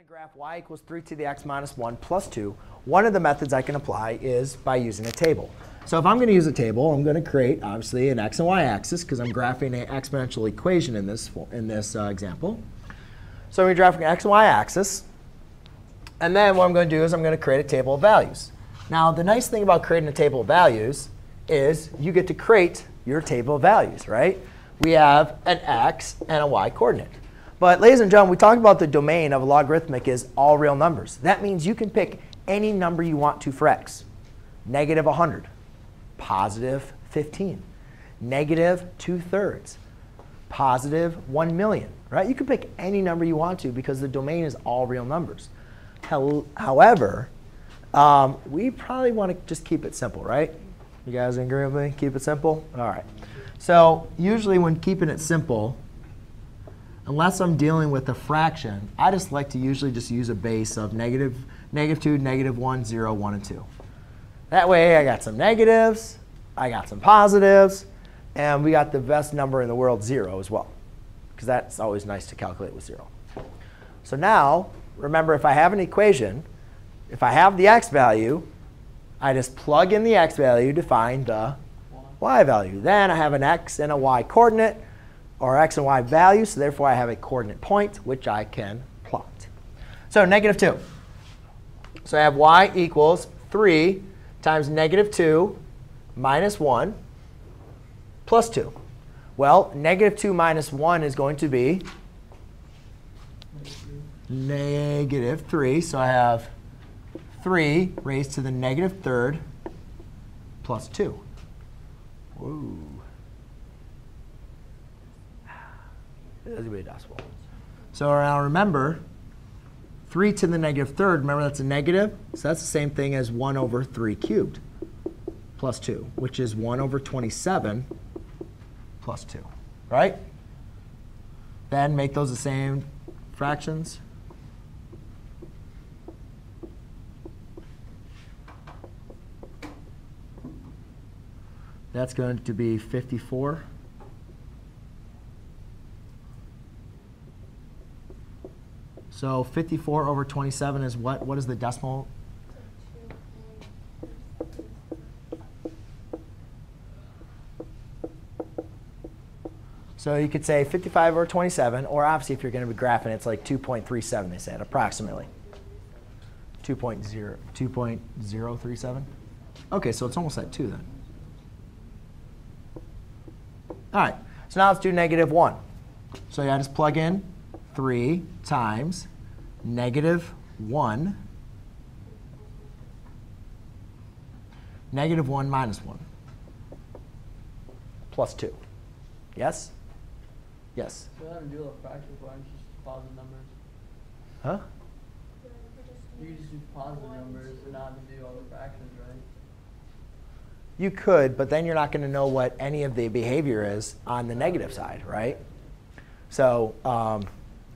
a graph y equals 3 to the x minus 1 plus 2, one of the methods I can apply is by using a table. So if I'm going to use a table, I'm going to create, obviously, an x and y axis, because I'm graphing an exponential equation in this example. So we're graphing an x and y axis. And then what I'm going to do is I'm going to create a table of values. Now, the nice thing about creating a table of values is you get to create your table of values, right? We have an x and a y coordinate. But ladies and gentlemen, we talked about the domain of a logarithmic is all real numbers. That means you can pick any number you want to for x. Negative 100, positive 15, negative 2/3, positive 1 million. Right? You can pick any number you want to because the domain is all real numbers. However, we probably want to just keep it simple, right? You guys agree with me? Keep it simple? All right. So usually when keeping it simple, unless I'm dealing with a fraction, I just like to usually just use a base of negative 2, negative 1, 0, 1, and 2. That way, I got some negatives, I got some positives, and we got the best number in the world, 0, as well, because that's always nice to calculate with 0. So now, remember, if I have an equation, if I have the x value, I just plug in the x value to find the y value. Then I have an x and a y coordinate, or x and y values, so therefore I have a coordinate point, which I can plot. So negative 2. So I have y equals 3 times negative 2 minus 1 plus 2. Well, negative 2 minus 1 is going to be negative 3. So I have 3 raised to the negative third plus 2. Whoa. That's going to be a decimal. So now remember, 3 to the negative third, remember that's a negative. So that's the same thing as 1 over 3 cubed plus 2, which is 1 over 27 plus 2, right? Then make those the same fractions. That's going to be 54. So 54 over 27 is what? What is the decimal? So you could say 55 over 27. Or obviously, if you're going to be graphing, it's like 2.37, they said, approximately. 2.037. OK, so it's almost at 2 then. All right, so now let's do negative 1. So yeah, I just plug in 3 times negative 1, minus 1, plus 2. Yes? Yes? You don't have to do a fraction, why don't you just positive numbers? Huh? You just do positive numbers and not have to do all the fractions, right? You could, but then you're not going to know what any of the behavior is on the negative side, right? So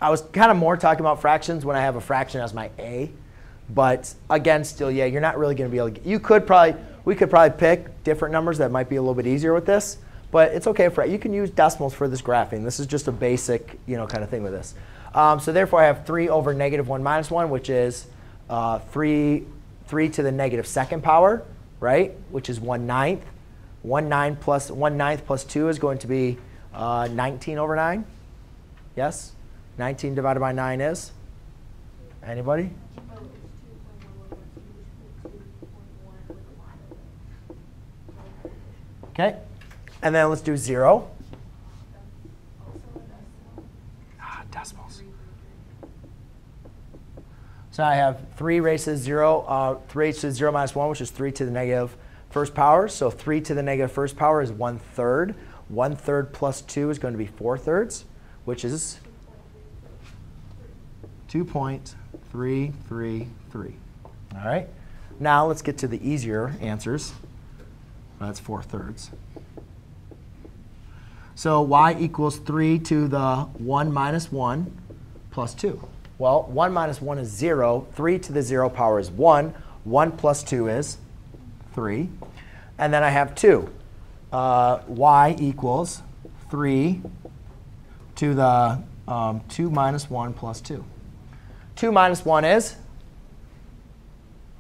I was kind of more talking about fractions when I have a fraction as my a. But again, still, yeah, you're not really going to be able to get, we could probably pick different numbers that might be a little bit easier with this. But it's OK for you can use decimals for this graphing. This is just a basic kind of thing with this. So therefore, I have 3 over negative 1 minus 1, which is 3 to the negative second power, right? Which is 1/9. 1/9 plus 2 is going to be 19 over 9. Yes? 19 divided by 9 is? Anybody? OK. And then let's do 0. Decimals. So I have 3 raised to 0, 3 raised to 0 minus 1, which is 3 to the negative first power. So 3 to the negative first power is 1/3. 1/3 plus 2 is going to be 4/3. Which is 2.333. All right. Now let's get to the easier answers. That's 4/3. So y equals 3 to the 1 minus 1 plus 2. Well, 1 minus 1 is 0. 3 to the 0 power is 1. 1 plus 2 is 3. And then I have 2. Y equals 3 to the 2 minus 1 plus 2. 2 minus 1 is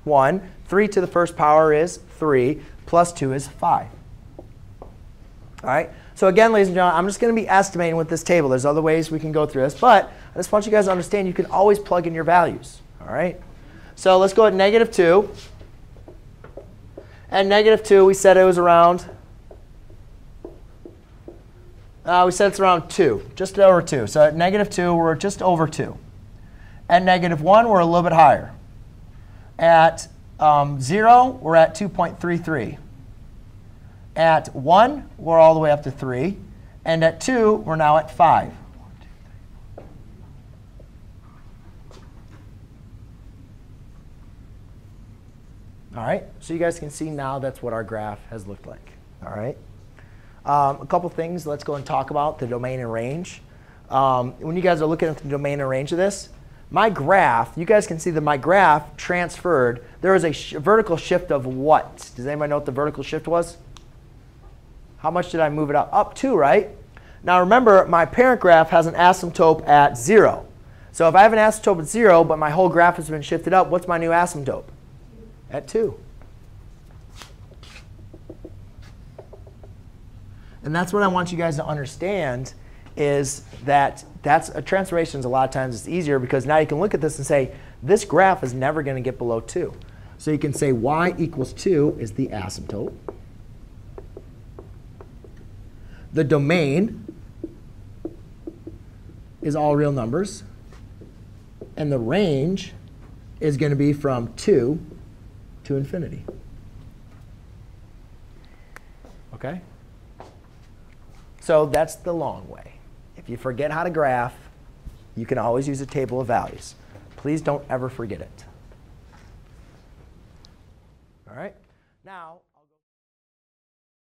1. 3 to the first power is 3. Plus 2 is 5. All right? So again, ladies and gentlemen, I'm just going to be estimating with this table. There's other ways we can go through this. But I just want you guys to understand you can always plug in your values. All right? So let's go at negative 2. And negative 2, we said it was around. We said it's around 2, just over 2. So at negative 2, we're just over 2. At negative 1, we're a little bit higher. At 0, we're at 2.33. At 1, we're all the way up to 3. And at 2, we're now at 5. All right, so you guys can see now that's what our graph has looked like. All right, a couple things let's go and talk about the domain and range. When you guys are looking at the domain and range of this, my graph, you guys can see that my graph transferred. There was a vertical shift of what? Does anybody know what the vertical shift was? How much did I move it up? Up 2, right? Now remember, my parent graph has an asymptote at 0. So if I have an asymptote at 0, but my whole graph has been shifted up, what's my new asymptote? At 2. And that's what I want you guys to understand is that that's a transformations. A lot of times it's easier because now you can look at this and say, this graph is never going to get below 2. So you can say y equals 2 is the asymptote. The domain is all real numbers. And the range is going to be from 2 to infinity. OK? So that's the long way. If you forget how to graph, you can always use a table of values. Please don't ever forget it. All right? Now.